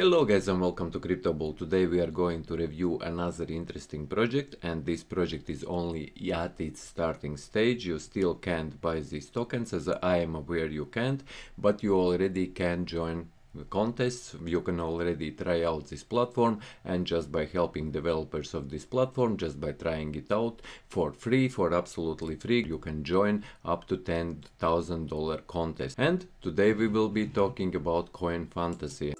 Hello guys and welcome to CryptoBull. Today we are going to review another interesting project, and this project is only at its starting stage. You still can't buy these tokens, as I am aware you can't, but you already can join contests. You can already try out this platform, and just by helping developers of this platform, just by trying it out for free, for absolutely free, you can join up to $10,000 contest. And today we will be talking about CoinFantasy.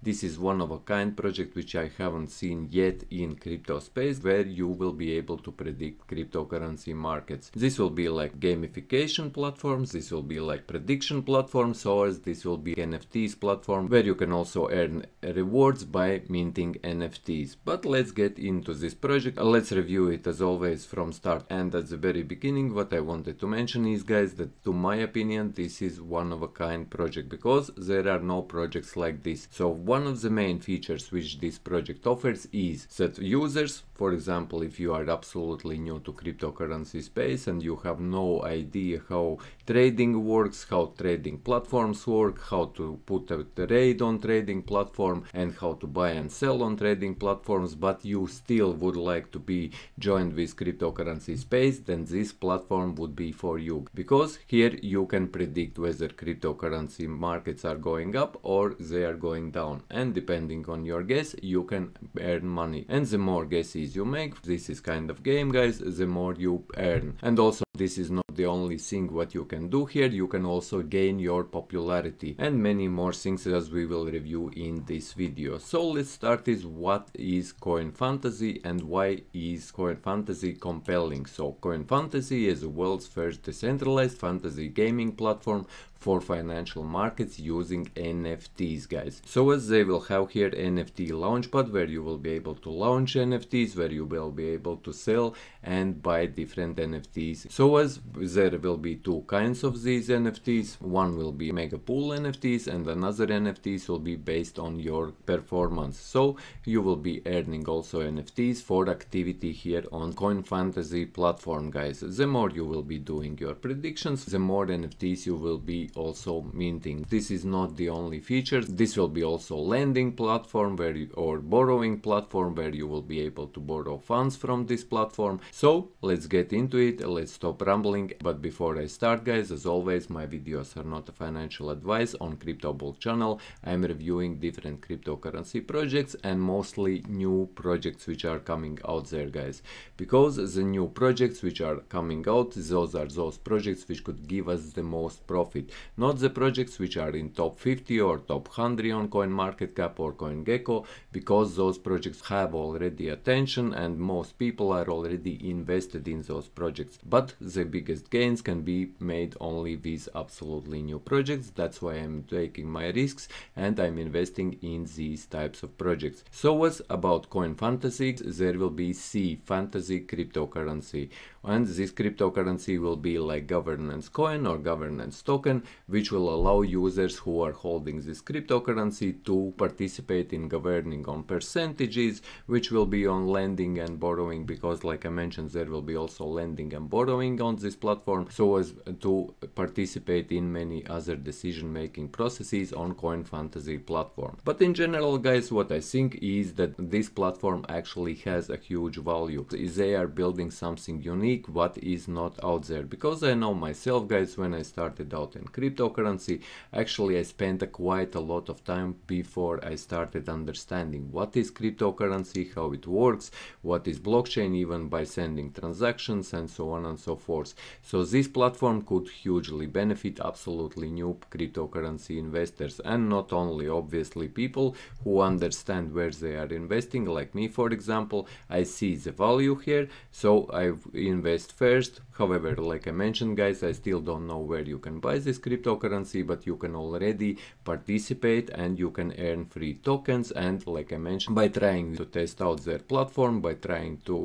This is one of a kind project which I haven't seen yet in crypto space, where you will be able to predict cryptocurrency markets. This will be like gamification platforms, this will be like prediction platforms, or this will be NFTs platform where you can also earn rewards by minting NFTs. But let's get into this project. Let's review it as always from start. And at the very beginning, what I wanted to mention is, guys, that to my opinion this is one of a kind project, because there are no projects like this. So one of the main features which this project offers is that users, for example, if you are absolutely new to cryptocurrency space and you have no idea how trading works, how trading platforms work, how to put a trade on trading platform and how to buy and sell on trading platforms, but you still would like to be joined with cryptocurrency space, then this platform would be for you, because here you can predict whether cryptocurrency markets are going up or they are going down, and depending on your guess you can earn money. And the more guesses you make, this is kind of game, guys, the more you earn. And also this is not the only thing what you can do here, you can also gain your popularity and many more things, as we will review in this video. So let's start with what is CoinFantasy and why is CoinFantasy compelling. So CoinFantasy is the world's first decentralized fantasy gaming platform for financial markets using NFTs, guys. So as they will have here NFT launchpad, where you will be able to launch NFTs, where you will be able to sell and buy different NFTs. So as there will be two kinds of these NFTs, one will be mega pool NFTs and another NFTs will be based on your performance. So you will be earning also NFTs for activity here on CoinFantasy platform, guys. The more you will be doing your predictions, the more NFTs you will be also minting. This is not the only feature, this will be also lending platform where you, or borrowing platform where you will be able to borrow funds from this platform. So let's get into it, let's stop rambling. But before I start, guys, as always, my videos are not a financial advice. On CryptoBull channel I'm reviewing different cryptocurrency projects and mostly new projects which are coming out there, guys, because the new projects which are coming out, those are those projects which could give us the most profit, not the projects which are in top 50 or top 100 on CoinMarketCap or CoinGecko, because those projects have already attention and most people are already invested in those projects. But the biggest gains can be made only with absolutely new projects. That's why I'm taking my risks and I'm investing in these types of projects. So what's about CoinFantasy? There will be C fantasy cryptocurrency, and this cryptocurrency will be like governance coin or governance token, which will allow users who are holding this cryptocurrency to participate in governing on percentages, which will be on lending and borrowing, because like I mentioned, there will be also lending and borrowing on this platform, so as to participate in many other decision-making processes on CoinFantasy platform. But in general, guys, what I think is that this platform actually has a huge value. They are building something unique what is not out there, because I know myself, guys, when I started out in cryptocurrency, actually I spent quite a lot of time before I started understanding what is cryptocurrency, how it works, what is blockchain, even by sending transactions and so on and so forth. So this platform could hugely benefit absolutely new cryptocurrency investors, and not only obviously people who understand where they are investing, like me for example. I see the value here, so I invest first. However, like I mentioned, guys, I still don't know where you can buy this cryptocurrency, but you can already participate and you can earn free tokens. And like I mentioned, by trying to test out their platform, by trying to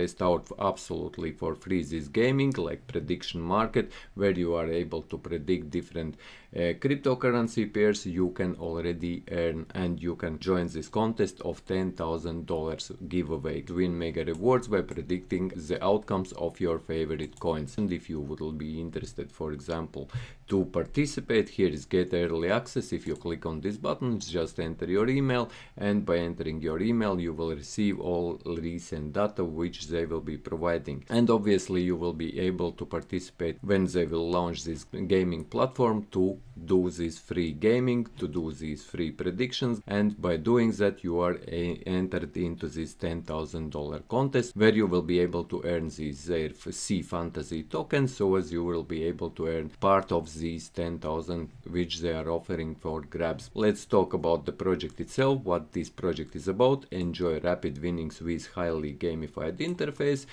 test out absolutely for free this gaming, like prediction market, where you are able to predict different cryptocurrency pairs, you can already earn, and you can join this contest of $10,000 giveaway to win mega rewards by predicting the outcomes of your favorite coins. And if you would be interested, for example, to participate, here is get early access. If you click on this button, just enter your email, and by entering your email you will receive all recent data which they will be providing. And obviously you will be able to participate when they will launch this gaming platform to do this free gaming, to do these free predictions, and by doing that you are entered into this $10,000 contest, where you will be able to earn these CFantasy tokens, so as you will be able to earn part of these 10,000 which they are offering for grabs. Let's talk about the project itself, what this project is about. Enjoy rapid winnings with highly gamified interface.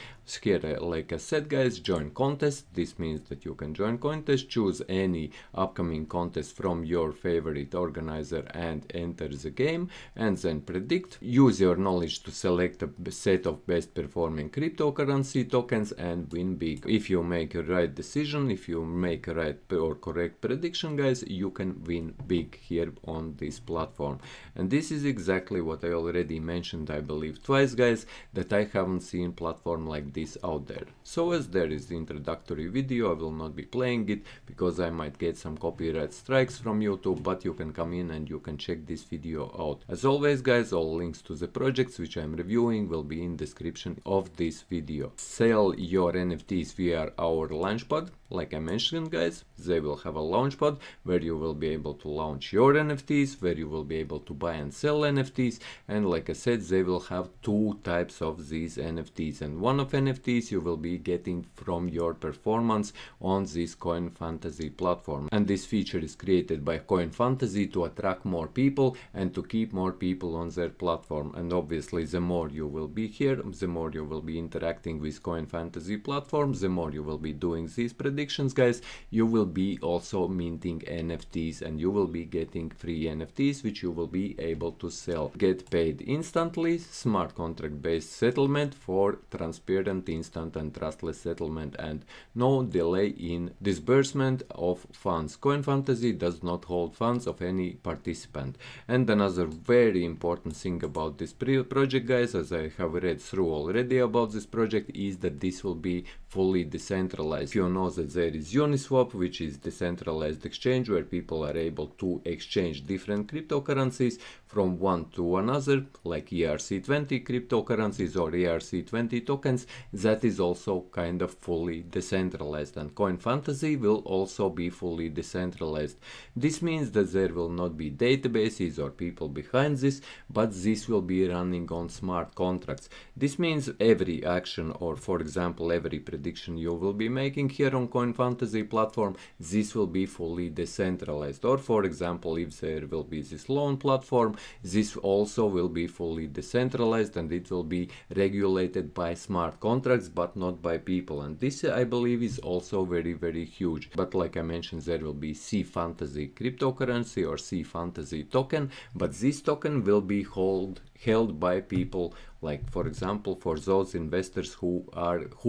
Here, like I said, guys, join contest. This means that you can join contest, choose any upcoming contest from your favorite organizer and enter the game, and then predict. Use your knowledge to select a set of best performing cryptocurrency tokens and win big. If you make a right decision, if you make a right or correct prediction, guys, you can win big here on this platform. And this is exactly what I already mentioned, I believe twice, guys, that I haven't seen platform like this out there. So as there is the introductory video, I will not be playing it because I might get some copyright strikes from YouTube, but you can come in and you can check this video out. As always, guys, all links to the projects which I'm reviewing will be in description of this video. Sell your NFTs via our launchpad. Like I mentioned, guys, they will have a launchpad where you will be able to launch your NFTs, where you will be able to buy and sell NFTs. And like I said, they will have two types of these NFTs, and one of NFTs you will be getting from your performance on this CoinFantasy platform. And this feature is created by CoinFantasy to attract more people and to keep more people on their platform. And obviously, the more you will be here, the more you will be interacting with CoinFantasy platform, the more you will be doing these predictions, guys, you will be also minting NFTs, and you will be getting free NFTs which you will be able to sell. Get paid instantly, smart contract based settlement for transparent, instant and trustless settlement, and no delay in disbursement of funds. CoinFantasy does not hold funds of any participant. And another very important thing about this project, guys, as I have read through already about this project, is that this will be fully decentralized. You know that there is Uniswap, which is decentralized exchange where people are able to exchange different cryptocurrencies from one to another, like ERC20 cryptocurrencies or ERC20 tokens. That is also kind of fully decentralized, and CoinFantasy will also be fully decentralized. This means that there will not be databases or people behind this, but this will be running on smart contracts. This means every action, or for example every prediction you will be making here on CoinFantasy platform, this will be fully decentralized. Or for example, if there will be this loan platform, this also will be fully decentralized, and it will be regulated by smart contracts but not by people. And this, I believe, is also very huge. But like I mentioned, there will be CFantasy cryptocurrency or CFantasy token, but this token will be held by people, like for example for those investors who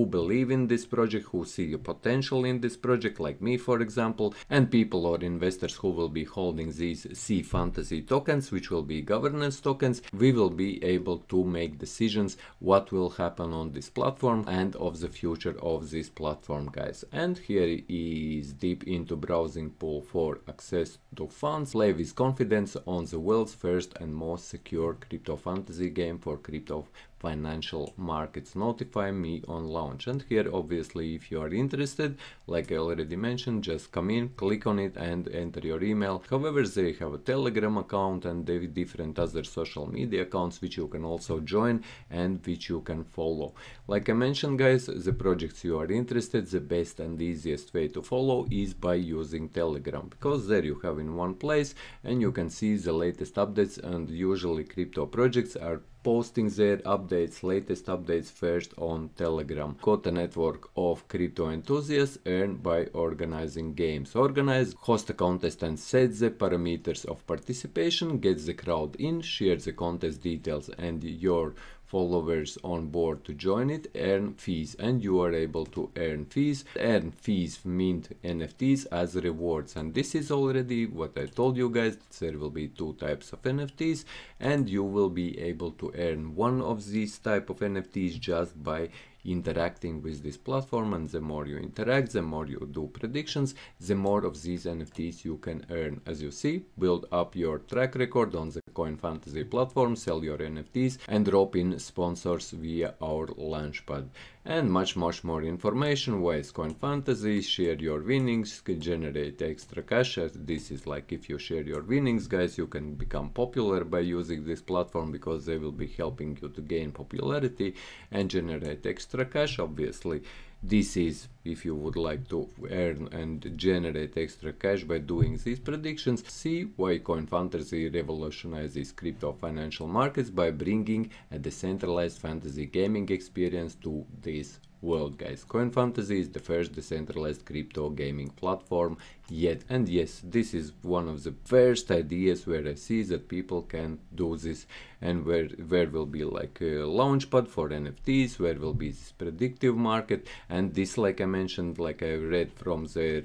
believe in this project, who see a potential in this project, like me for example, and people or investors who will be holding these CFantasy tokens, which will be governance tokens. We will be able to make decisions what will happen on this platform and of the future of this platform, guys. And here is deep into browsing pool for access to funds. Play with confidence on the world's first and most secure CryptoFantasy game for crypto financial markets. Notify me on launch. And here obviously, if you are interested, like I already mentioned, just come in, click on it and enter your email. However, they have a Telegram account and they have different other social media accounts which you can also join and which you can follow. Like I mentioned, guys, the projects you are interested, the best and easiest way to follow is by using Telegram, because there you have in one place and you can see the latest updates, and usually crypto projects are posting their updates, latest updates first on Telegram. Got a network of crypto enthusiasts, earn by organizing games. Organize, host a contest and set the parameters of participation, get the crowd in, share the contest details and your followers on board to join it, earn fees, and you are able to earn fees. Earn fees, mint NFTs as rewards, and this is already what I told you guys. There will be two types of NFTs and you will be able to earn one of these type of NFTs just by interacting with this platform, and the more you interact, the more you do predictions, the more of these NFTs you can earn. As you see, build up your track record on the CoinFantasy platform, sell your NFTs and drop in sponsors via our launchpad. And much more information. Why is CoinFantasy? Share your winnings, generate extra cash. This is like, if you share your winnings, guys, you can become popular by using this platform, because they will be helping you to gain popularity and generate extra cash. Obviously, this is if you would like to earn and generate extra cash by doing these predictions. See why CoinFantasy revolutionizes crypto financial markets by bringing a decentralized fantasy gaming experience to this world, guys. CoinFantasy is the first decentralized crypto gaming platform yet, and yes, this is one of the first ideas where I see that people can do this, and where will be like a launchpad for NFTs, where will be this predictive market. And this, like I mentioned, like I read from their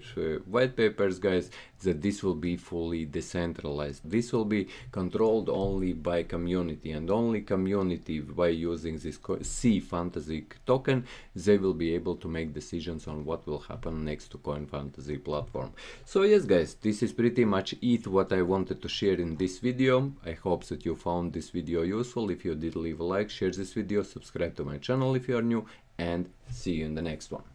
white papers, guys, that this will be fully decentralized. This will be controlled only by community, and only community, by using this CFantasy token, they will be able to make decisions on what will happen next to CoinFantasy platform. So yes, guys, this is pretty much it what I wanted to share in this video. I hope that you found this video useful. If you did, leave a like, share this video, subscribe to my channel if you are new, and see you in the next one.